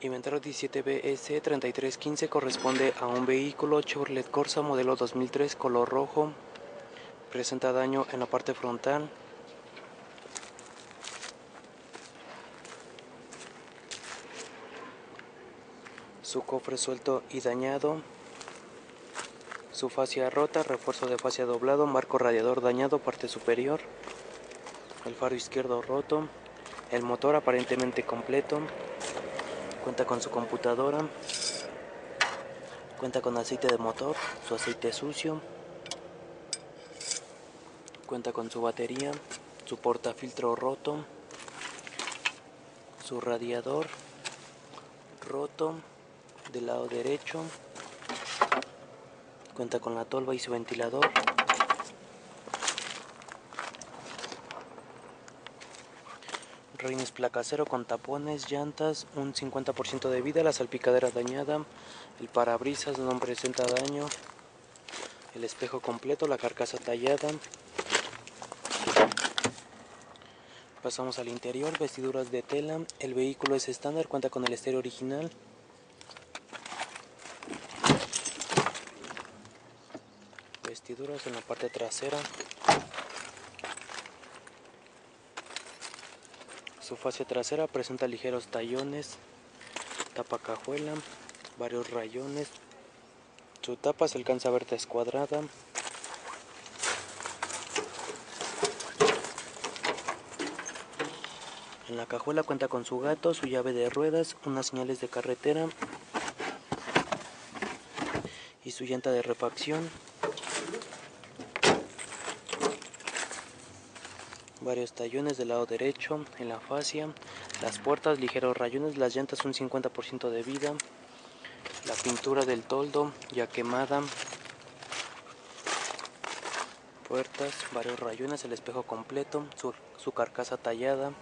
Inventario 17BS3315 corresponde a un vehículo Chevrolet Corsa modelo 2003 color rojo. Presenta daño en la parte frontal. Su cofre suelto y dañado. Su fascia rota, refuerzo de fascia doblado, marco radiador dañado, parte superior. El faro izquierdo roto. El motor aparentemente completo. Cuenta con su computadora, cuenta con aceite de motor, su aceite sucio, cuenta con su batería, su portafiltro roto, su radiador roto del lado derecho, cuenta con la tolva y su ventilador, rines placa cero con tapones, llantas, un 50% de vida, la salpicadera dañada, el parabrisas no presenta daño, el espejo completo, la carcasa tallada. Pasamos al interior, vestiduras de tela, el vehículo es estándar, cuenta con el estéreo original. Vestiduras en la parte trasera. Su fascia trasera presenta ligeros tallones, tapa cajuela, varios rayones, su tapa se alcanza a ver descuadrada, en la cajuela cuenta con su gato, su llave de ruedas, unas señales de carretera y su llanta de refacción, varios tallones del lado derecho, en la fascia, las puertas, ligeros rayones, las llantas un 50% de vida, la pintura del toldo ya quemada, puertas, varios rayones, el espejo completo, su carcasa tallada.